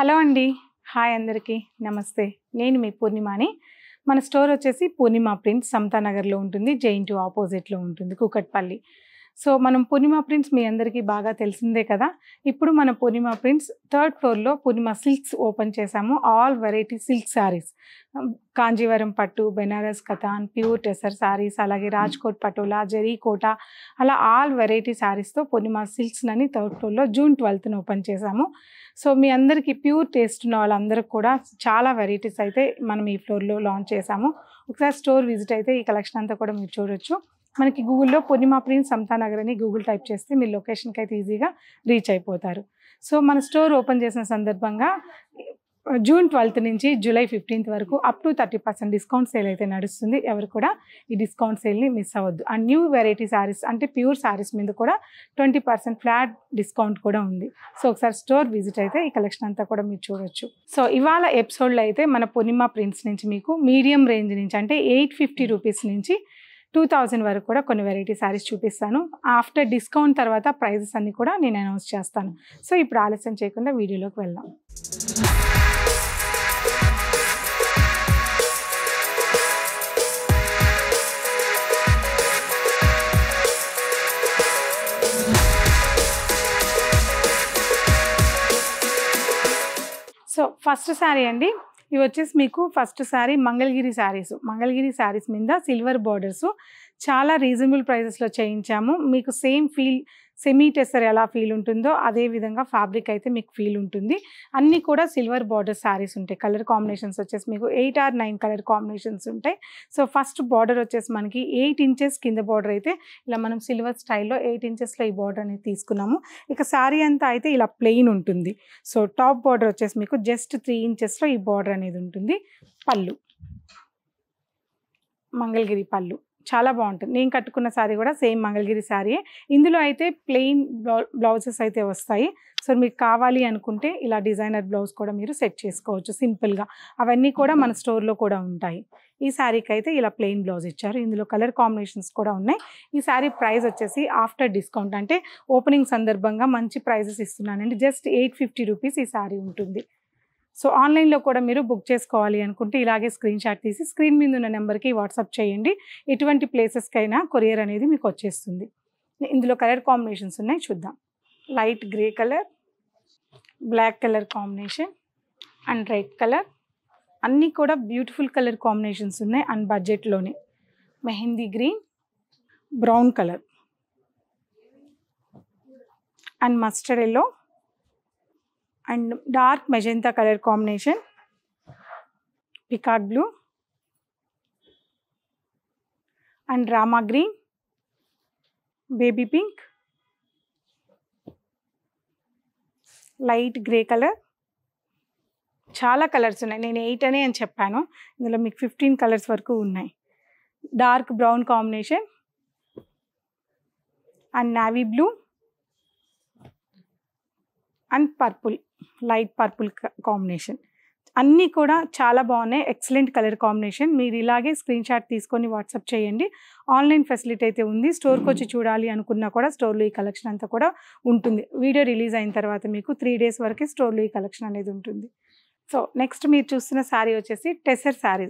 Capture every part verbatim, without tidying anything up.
Hello అండి hi అందరికీ నమస్తే నేను మీ పూర్ణిమాని మన స్టోర్ వచ్చేసి పూర్ణిమ ప్రింట్స్ సమతానగర్లో ఉంటుంది జైంట్ ఆపోజిట్లో ఉంటుంది కూకట్పల్లి సో మనం పూర్ణిమ ప్రింట్స్ మీ అందరికీ బాగా తెలిసిందే కదా ఇప్పుడు మన పూర్ణిమ ప్రింట్స్ థర్డ్ ఫ్లోర్లో పూర్ణిమ సిల్క్స్ ఓపెన్ చేసాము all variety silk saris Kanjeevaram పట్టు బెనారస్ కతాన్ ప్యూర్ టెసర్ సారీస్ అలాగే రాజ్కోట్ పటోలా జరీ కోటా అలా ఆల్ వెరైటీ సారీస్తో పూర్ణిమ సిల్క్స్ని థర్డ్ ఫ్లోర్లో జూన్ ట్వెల్త్న ఓపెన్ చేసాము సో మీ అందరికీ ప్యూర్ టేస్ట్ ఉన్న వాళ్ళందరికీ కూడా చాలా వెరైటీస్ అయితే మనం ఈ ఫ్లోర్లో లాంచ్ చేసాము ఒకసారి స్టోర్ విజిట్ అయితే ఈ కలెక్షన్ అంతా కూడా మీరు చూడొచ్చు మనకి గూగుల్లో పూర్ణిమ ప్రింట్స్ సమతానగర్ అని గూగుల్ టైప్ చేస్తే మీరు లొకేషన్కి అయితే ఈజీగా రీచ్ అయిపోతారు సో మన స్టోర్ ఓపెన్ చేసిన సందర్భంగా జూన్ ట్వెల్త్ నుంచి జూలై ఫిఫ్టీన్త్ వరకు up to thirty percent discount sale అయితే నడుస్తుంది ఎవరు కూడా ఈ డిస్కౌంట్ సేల్ని మిస్ అవ్వద్దు అండ్ న్యూ వెరైటీ శారీస్ అంటే ప్యూర్ శారీస్ మీద కూడా ట్వంటీ పర్సెంట్ ఫ్లాట్ డిస్కౌంట్ కూడా ఉంది సో ఒకసారి స్టోర్ విజిట్ అయితే ఈ కలెక్షన్ అంతా కూడా మీరు చూడొచ్చు సో ఇవాళ ఎపిసోడ్లో అయితే మన పూర్ణిమ ప్రింట్స్ నుంచి మీకు మీడియం రేంజ్ నుంచి అంటే ఎయిట్ ఫిఫ్టీ రూపీస్ నుంచి టూ థౌజండ్ వరకు కూడా కొన్ని వెరైటీ శారీస్ చూపిస్తాను ఆఫ్టర్ డిస్కౌంట్ తర్వాత ప్రైజెస్ అన్నీ కూడా నేను అనౌన్స్ చేస్తాను సో ఇప్పుడు ఆలస్యం చేయకుండా వీడియోలోకి వెళ్దాం సో ఫస్ట్ శారీ అండి ఇవి వచ్చేసి మీకు ఫస్ట్ శారీ మంగళగిరి శారీస్ మంగళగిరి శారీస్ మీద సిల్వర్ బార్డర్స్ చాలా రీజనబుల్ ప్రైజెస్లో చేయించాము మీకు సేమ్ ఫీల్ సెమీ టెసర్ ఎలా ఫీల్ ఉంటుందో అదేవిధంగా ఫ్యాబ్రిక్ అయితే మీకు ఫీల్ ఉంటుంది అన్నీ కూడా సిల్వర్ బార్డర్ శారీస్ ఉంటాయి కలర్ కాంబినేషన్స్ వచ్చేసి మీకు eight or nine colour combinations ఉంటాయి సో ఫస్ట్ బార్డర్ వచ్చేసి మనకి ఎయిట్ ఇంచెస్ కింద బార్డర్ అయితే ఇలా మనం సిల్వర్ స్టైల్లో ఎయిట్ ఇంచెస్లో ఈ బార్డర్ అనేది తీసుకున్నాము ఇక శారీ అంతా అయితే ఇలా ప్లెయిన్ ఉంటుంది సో టాప్ బార్డర్ వచ్చేసి మీకు జస్ట్ త్రీ ఇంచెస్లో ఈ బార్డర్ అనేది ఉంటుంది పళ్ళు మంగళగిరి పళ్ళు చాలా బాగుంటుంది నేను కట్టుకున్న శారీ కూడా సేమ్ మంగళగిరి శారీయే ఇందులో అయితే ప్లెయిన్ బ్లౌజెస్ అయితే వస్తాయి సో మీకు కావాలి అనుకుంటే ఇలా డిజైనర్ బ్లౌజ్ కూడా మీరు సెట్ చేసుకోవచ్చు సింపుల్గా అవన్నీ కూడా మన స్టోర్లో కూడా ఉంటాయి ఈ శారీకి అయితే ఇలా ప్లెయిన్ బ్లౌజ్ ఇచ్చారు ఇందులో కలర్ కాంబినేషన్స్ కూడా ఉన్నాయి ఈ శారీ ప్రైస్ వచ్చేసి ఆఫ్టర్ డిస్కౌంట్ అంటే ఓపెనింగ్ సందర్భంగా మంచి ప్రైజెస్ ఇస్తున్నానండి జస్ట్ ఎయిట్ ఫిఫ్టీ రూపీస్ ఈ శారీ ఉంటుంది సో ఆన్లైన్లో కూడా మీరు బుక్ చేసుకోవాలి అనుకుంటే ఇలాగే స్క్రీన్ షాట్ తీసి స్క్రీన్ మీద ఉన్న నెంబర్కి వాట్సాప్ చేయండి ఎటువంటి ప్లేసెస్కైనా కొరియర్ అనేది మీకు వచ్చేస్తుంది ఇందులో కలర్ కాంబినేషన్స్ ఉన్నాయి చూద్దాం light grey colour black colour combination and red colour అన్నీ కూడా బ్యూటిఫుల్ కలర్ కాంబినేషన్స్ ఉన్నాయి అండ్ బడ్జెట్లోనే mehndi green brown colour and mustard yellow and dark magenta colour combination peacock blue and Rama green baby pink light grey colour చాలా colours ఉన్నాయి నేను eight అనే అని చెప్పాను ఇందులో మీకు ఫిఫ్టీన్ కలర్స్ వరకు ఉన్నాయి dark brown combination and navy blue and purple light purple combination అన్నీ కూడా చాలా బాగున్నాయి ఎక్సలెంట్ కలర్ కాంబినేషన్ మీరు ఇలాగే స్క్రీన్ షాట్ తీసుకొని వాట్సాప్ చేయండి ఆన్లైన్ ఫెసిలిటీ అయితే ఉంది స్టోర్కి వచ్చి చూడాలి అనుకున్నా కూడా స్టోర్లో ఈ కలెక్షన్ అంతా కూడా ఉంటుంది వీడియో రిలీజ్ అయిన తర్వాత మీకు త్రీ డేస్ వరకే స్టోర్లో ఈ కలెక్షన్ అనేది ఉంటుంది సో నెక్స్ట్ మీరు చూస్తున్న శారీ వచ్చేసి టెసర్ శారీ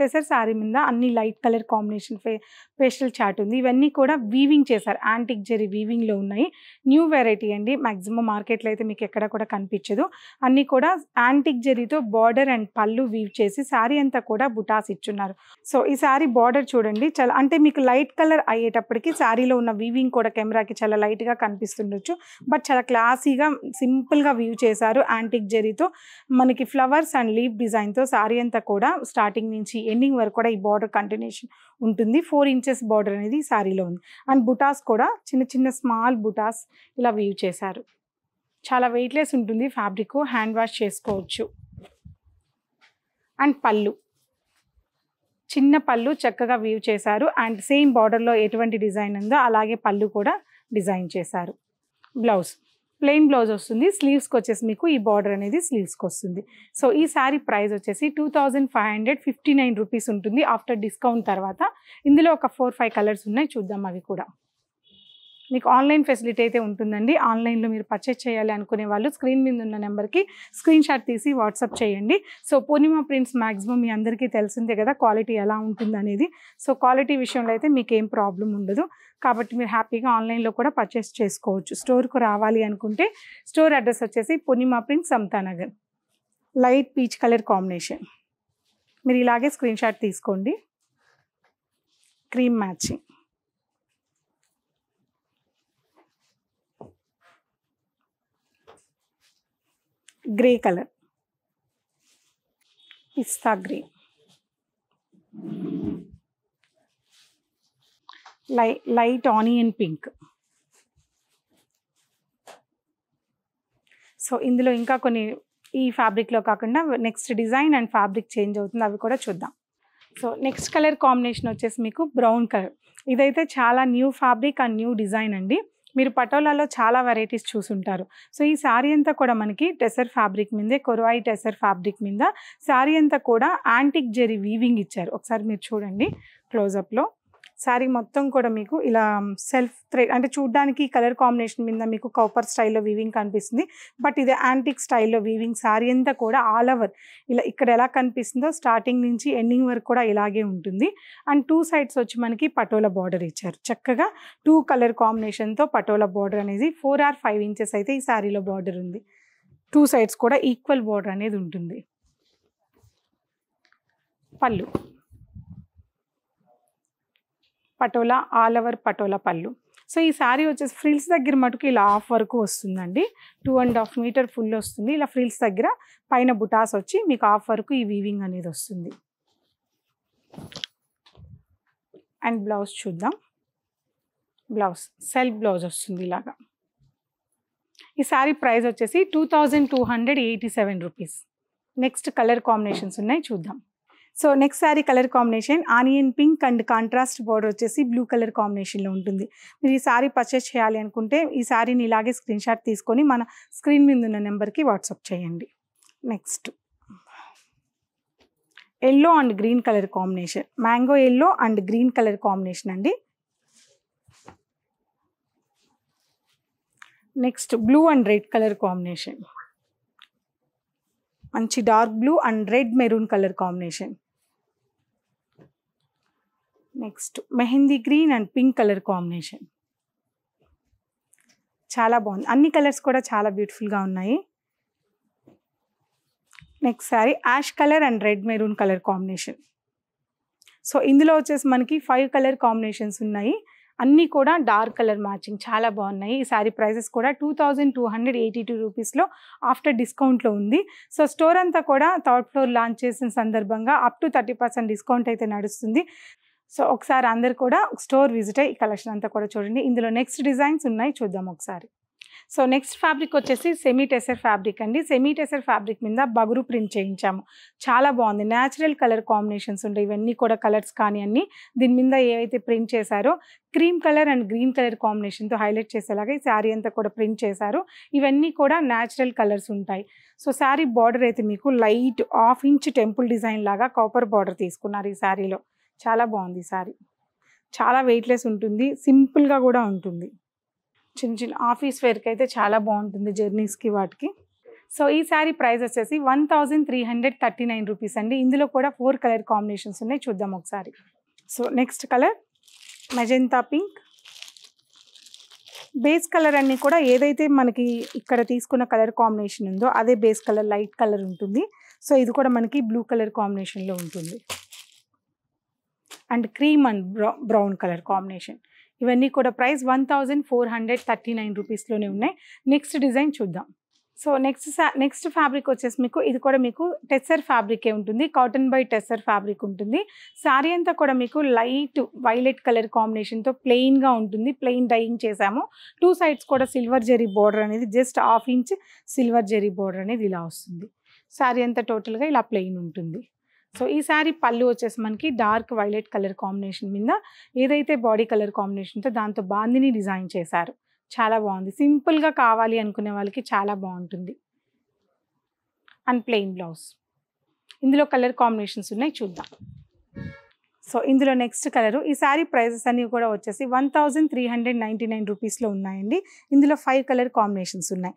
టెసర్ శారీ మీద అన్ని లైట్ కలర్ కాంబినేషన్ ఫే పేస్టల్ చాట్ ఉంది ఇవన్నీ కూడా వీవింగ్ చేశారు యాంటిక్ జరీ వీవింగ్లో ఉన్నాయి న్యూ వెరైటీ అండి మ్యాక్సిమం మార్కెట్లో అయితే మీకు ఎక్కడ కూడా కనిపించదు అన్నీ కూడా యాంటిక్ జరీతో బార్డర్ అండ్ పళ్ళు వీవ్ చేసి శారీ అంతా కూడా బుటాస్ ఇచ్చున్నారు సో ఈ శారీ బార్డర్ చూడండి చాలా అంటే మీకు లైట్ కలర్ అయ్యేటప్పటికి శారీలో ఉన్న వీవింగ్ కూడా కెమెరాకి చాలా లైట్గా కనిపిస్తుండొచ్చు బట్ చాలా క్లాసీగా సింపుల్గా వీవ్ చేశారు యాంటిక్ జరీతో మనకి ఫ్లవర్స్ అండ్ లీఫ్ డిజైన్తో శారీ అంతా కూడా స్టార్టింగ్ నుంచి ఎండింగ్ వరకు కూడా ఈ బార్డర్ కంటిన్యూషన్ ఉంటుంది ఫోర్ ఇంచెస్ బార్డర్ అనేది శారీలో ఉంది అండ్ బుటాస్ కూడా చిన్న చిన్న స్మాల్ బుటాస్ ఇలా వీవ్ చేశారు చాలా వెయిట్లెస్ ఉంటుంది ఫ్యాబ్రిక్ హ్యాండ్ వాష్ చేసుకోవచ్చు అండ్ పళ్ళు చిన్న పళ్ళు చక్కగా వీవ్ చేశారు అండ్ సేమ్ బార్డర్లో ఎటువంటి డిజైన్ ఉందో అలాగే పళ్ళు కూడా డిజైన్ చేశారు బ్లౌజ్ ప్లెయిన్ బ్లౌజ్ వస్తుంది స్లీవ్స్కి వచ్చేసి మీకు ఈ బార్డర్ అనేది స్లీవ్స్కి వస్తుంది సో ఈ శారీ ప్రైస్ వచ్చేసి two thousand five hundred fifty nine rupees ఉంటుంది ఆఫ్టర్ డిస్కౌంట్ తర్వాత ఇందులో ఒక ఫోర్ ఫైవ్ కలర్స్ ఉన్నాయి చూద్దాం అవి కూడా మీకు ఆన్లైన్ ఫెసిలిటీ అయితే ఉంటుందండి. ఆన్లైన్లో మీరు పర్చేజ్ చేయాలి అనుకునే వాళ్ళు స్క్రీన్ మీద ఉన్న నెంబర్కి స్క్రీన్ షాట్ తీసి వాట్సాప్ చేయండి. సో పూర్ణిమ ప్రింట్స్ మ్యాక్సిమం మీ అందరికీ తెలిసిందే కదా క్వాలిటీ ఎలా ఉంటుందనేది. సో క్వాలిటీ విషయంలో అయితే మీకు ఏం ప్రాబ్లం ఉండదు కాబట్టి మీరు హ్యాపీగా ఆన్లైన్లో కూడా పర్చేస్ చేసుకోవచ్చు. స్టోర్కు రావాలి అనుకుంటే స్టోర్ అడ్రస్ వచ్చేసి Purnima prints Samatanagar, light peach colour combination. మీరు ఇలాగే స్క్రీన్ షాట్ తీసుకోండి. Cream matching, grey colour, pista green, లై లైట్ ఆనియన్ పింక్. సో ఇందులో ఇంకా కొన్ని ఈ ఫ్యాబ్రిక్లో కాకుండా next design and fabric change అవుతుంది, అవి కూడా చూద్దాం. సో నెక్స్ట్ కలర్ కాంబినేషన్ వచ్చేసి మీకు బ్రౌన్ కలర్. ఇదైతే చాలా new fabric and new design అండి. మీరు పటోలాలో చాలా వెరైటీస్ చూసుంటారు. సో ఈ శారీ అంతా కూడా మనకి టెసర్ ఫ్యాబ్రిక్ మీదే, కొరవాయి టెసర్ ఫ్యాబ్రిక్ మీద శారీ అంతా కూడా యాంటిక్ జెరీ వీవింగ్ ఇచ్చారు. ఒకసారి మీరు చూడండి క్లోజప్లో, శారీ మొత్తం కూడా మీకు ఇలా సెల్ఫ్ థ్రెడ్, అంటే చూడ్డానికి కలర్ కాంబినేషన్ మీద మీకు కాపర్ స్టైల్లో వీవింగ్ కనిపిస్తుంది, బట్ ఇది యాంటిక్ స్టైల్లో వీవింగ్. శారీ అంతా కూడా ఆల్ ఓవర్ ఇలా ఇక్కడ ఎలా కనిపిస్తుందో స్టార్టింగ్ నుంచి ఎండింగ్ వరకు కూడా ఇలాగే ఉంటుంది. అండ్ టూ సైడ్స్ వచ్చి మనకి పటోలా బార్డర్ ఇచ్చారు. చక్కగా టూ కలర్ కాంబినేషన్తో పటోలా బార్డర్ అనేది ఫోర్ ఆర్ ఫైవ్ ఇంచెస్ అయితే ఈ శారీలో బార్డర్ ఉంది. టూ సైడ్స్ కూడా ఈక్వల్ బార్డర్ అనేది ఉంటుంది. పళ్ళు పటోలా, ఆల్ ఓవర్ పటోలా పళ్ళు. సో ఈ శారీ వచ్చేసి ఫ్రిల్స్ దగ్గర మటుకు ఇలా హాఫ్ వరకు వస్తుందండి, two and half metre full వస్తుంది. ఇలా ఫ్రిల్స్ దగ్గర పైన బుటాస్ వచ్చి మీకు హాఫ్ వరకు ఈ వీవింగ్ అనేది వస్తుంది. అండ్ బ్లౌజ్ చూద్దాం. బ్లౌజ్ సెల్ఫ్ బ్లౌజ్ వస్తుంది ఇలాగా. ఈ శారీ ప్రైస్ వచ్చేసి two thousand two hundred eighty seven rupees. Next colour combinations ఉన్నాయి చూద్దాం. So next sari colour combination onion pink and contrast border వచ్చేసి బ్లూ కలర్ కాంబినేషన్లో ఉంటుంది. మీరు ఈ శారీ పర్చేస్ చేయాలి అనుకుంటే ఈ శారీని ఇలాగే స్క్రీన్ షాట్ తీసుకొని మన స్క్రీన్ మీద ఉన్న నెంబర్కి వాట్సాప్ చేయండి. Next yellow and green colour combination, mango yellow and green colour combination అండి. Next blue and red colour combination, మంచి dark blue and red maroon colour combination. Next mehndi green and pink colour combination. చాలా బాగుంది, అన్ని colours కూడా చాలా బ్యూటిఫుల్గా ఉన్నాయి. Next sari ash colour and red maroon colour combination. So ఇందులో వచ్చేసి మనకి ఫైవ్ కలర్ కాంబినేషన్స్ ఉన్నాయి, అన్నీ కూడా డార్క్ కలర్ మ్యాచింగ్, చాలా బాగున్నాయి. ఈ శారీ ప్రైసెస్ కూడా two thousand two hundred eighty two రూపీస్లో ఆఫ్టర్ డిస్కౌంట్లో ఉంది. సో స్టోర్ అంతా కూడా థర్డ్ ఫ్లోర్ లాంచ్ చేసిన సందర్భంగా up to thirty percent discount అయితే నడుస్తుంది. సో ఒకసారి అందరు కూడా స్టోర్ విజిట్ అయ్యి ఈ కలెక్షన్ అంతా కూడా చూడండి. ఇందులో నెక్స్ట్ డిజైన్స్ ఉన్నాయి చూద్దాం ఒకసారి. సో నెక్స్ట్ ఫ్యాబ్రిక్ వచ్చేసి సెమీ టెసర్ ఫ్యాబ్రిక్ అండి. సెమీ టెసర్ ఫ్యాబ్రిక్ మీద బగురు ప్రింట్ చేయించాము, చాలా బాగుంది. న్యాచురల్ కలర్ కాంబినేషన్స్ ఉంటాయి ఇవన్నీ కూడా, కలర్స్ కానీ అన్నీ దీని మీద ఏవైతే ప్రింట్ చేశారో cream colour and green colour కాంబినేషన్తో హైలైట్ చేసేలాగా ఈ శారీ అంతా కూడా ప్రింట్ చేశారు. ఇవన్నీ కూడా న్యాచురల్ కలర్స్ ఉంటాయి. సో శారీ బార్డర్ అయితే మీకు light half inch temple design లాగా కాపర్ బార్డర్ తీసుకున్నారు ఈ శారీలో, చాలా బాగుంది. ఈ శారీ చాలా వెయిట్లెస్ ఉంటుంది, సింపుల్గా కూడా ఉంటుంది. చిన్న చిన్న ఆఫీస్ వేర్కి అయితే చాలా బాగుంటుంది, జర్నీస్కి వాటికి. సో ఈ శారీ ప్రైస్ వచ్చేసి one thousand three hundred thirty nine rupees అండి. ఇందులో కూడా ఫోర్ కలర్ కాంబినేషన్స్ ఉన్నాయి, చూద్దాం ఒకసారి. So next colour magenta pink. Base colour అన్నీ కూడా ఏదైతే మనకి ఇక్కడ తీసుకున్న కలర్ కాంబినేషన్ ఉందో అదే బేస్ కలర్, లైట్ కలర్ ఉంటుంది. సో ఇది కూడా మనకి బ్లూ కలర్ కాంబినేషన్లో ఉంటుంది. And cream and brown colour combination. ఇవన్నీ కూడా price one thousand four hundred thirty nine రూపీస్లోనే ఉన్నాయి. నెక్స్ట్ డిజైన్ చూద్దాం. సో నెక్స్ట్ నెక్స్ట్ ఫ్యాబ్రిక్ వచ్చేసి మీకు ఇది కూడా మీకు టెస్సర్ ఫ్యాబ్రికే ఉంటుంది, కాటన్ బై టెస్సర్ ఫ్యాబ్రిక్ ఉంటుంది. శారీ అంతా కూడా మీకు లైట్ వైలెట్ కలర్ కాంబినేషన్తో ప్లెయిన్గా ఉంటుంది, ప్లెయిన్ డైయింగ్ చేసాము. టూ సైడ్స్ కూడా సిల్వర్ జెరీ బోర్డర్ అనేది, just half inch silver zari border అనేది ఇలా వస్తుంది. శారీ అంతా టోటల్గా ఇలా ప్లెయిన్ ఉంటుంది. సో ఈ శారీ పళ్ళు వచ్చేసి మనకి డార్క్ వైలెట్ కలర్ కాంబినేషన్ మీద ఏదైతే బాడీ కలర్ కాంబినేషన్తో దాంతో బాందిని డిజైన్ చేశారు, చాలా బాగుంది. సింపుల్గా కావాలి అనుకునే వాళ్ళకి చాలా బాగుంటుంది. And plain blouse. ఇందులో కలర్ కాంబినేషన్స్ ఉన్నాయి చూద్దాం. So, indulo next color. Ee saree prices anni kuda vachesi one thousand three hundred ninety-nine rupees lo unnayandi. Indulo five color combinations unnai.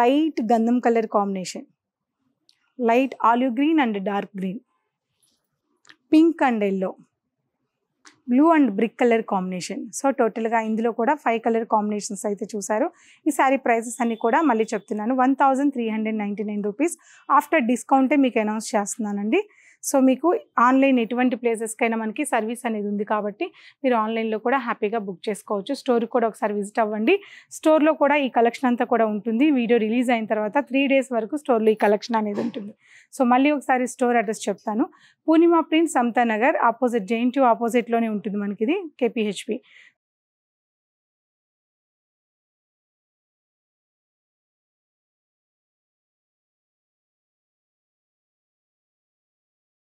Light gandham color combination, light olive green and dark green, pink and yellow, blue and brick color combination. So total ga indulo kuda five color combinations aithe chusaru. Ee saree prices anni kuda malli cheptunnanu one thousand three hundred ninety-nine rupees. After discount e meeku announce chestunnanandi. So, meeku online etvanti places kaina manaki service anedi undi kabatti meeru online lo kuda happy ga book chesukovachu. Store ku kuda okari visit avvandi. Store lo kuda ee collection anta kuda untundi. Video release ayin tarvata three days varaku store lo ee collection anedi untundi. So malli okari store address cheptanu. Poornima Prints, Samta Nagar, opposite J N T U opposite lone untundi manaki idi K P H P.